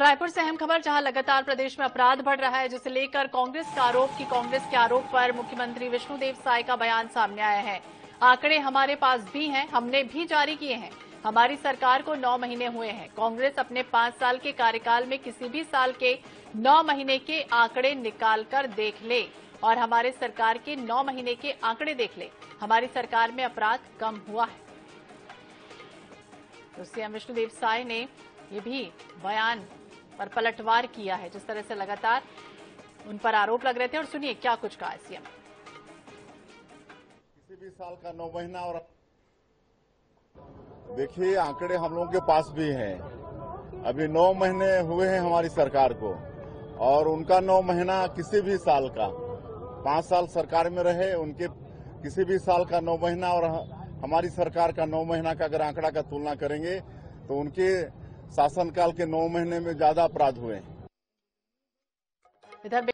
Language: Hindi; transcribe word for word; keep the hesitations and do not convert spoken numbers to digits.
रायपुर से अहम खबर, जहां लगातार प्रदेश में अपराध बढ़ रहा है, जिसे लेकर कांग्रेस का आरोप कि कांग्रेस के आरोप पर मुख्यमंत्री विष्णु देव साय का बयान सामने आया है। आंकड़े हमारे पास भी हैं, हमने भी जारी किए हैं। हमारी सरकार को नौ महीने हुए हैं। कांग्रेस अपने पांच साल के कार्यकाल में किसी भी साल के नौ महीने के आंकड़े निकालकर देख ले और हमारे सरकार के नौ महीने के आंकड़े देख ले। हमारी सरकार में अपराध कम हुआ है। तो सीएम विष्णु देव साय ने ये भी बयान पर पलटवार किया है, जिस तरह से लगातार उन पर आरोप लग रहे थे। और सुनिए क्या कुछ कहा सीएम। किसी भी साल का नौ महीना, और देखिए आंकड़े हम लोगों के पास भी हैं। अभी नौ महीने हुए हैं हमारी सरकार को, और उनका नौ महीना किसी भी साल का, पांच साल सरकार में रहे उनके किसी भी साल का नौ महीना और हमारी सरकार का नौ महीना का अगर आंकड़ा का तुलना करेंगे तो उनके शासनकाल के नौ महीने में ज्यादा अपराध हुए हैं।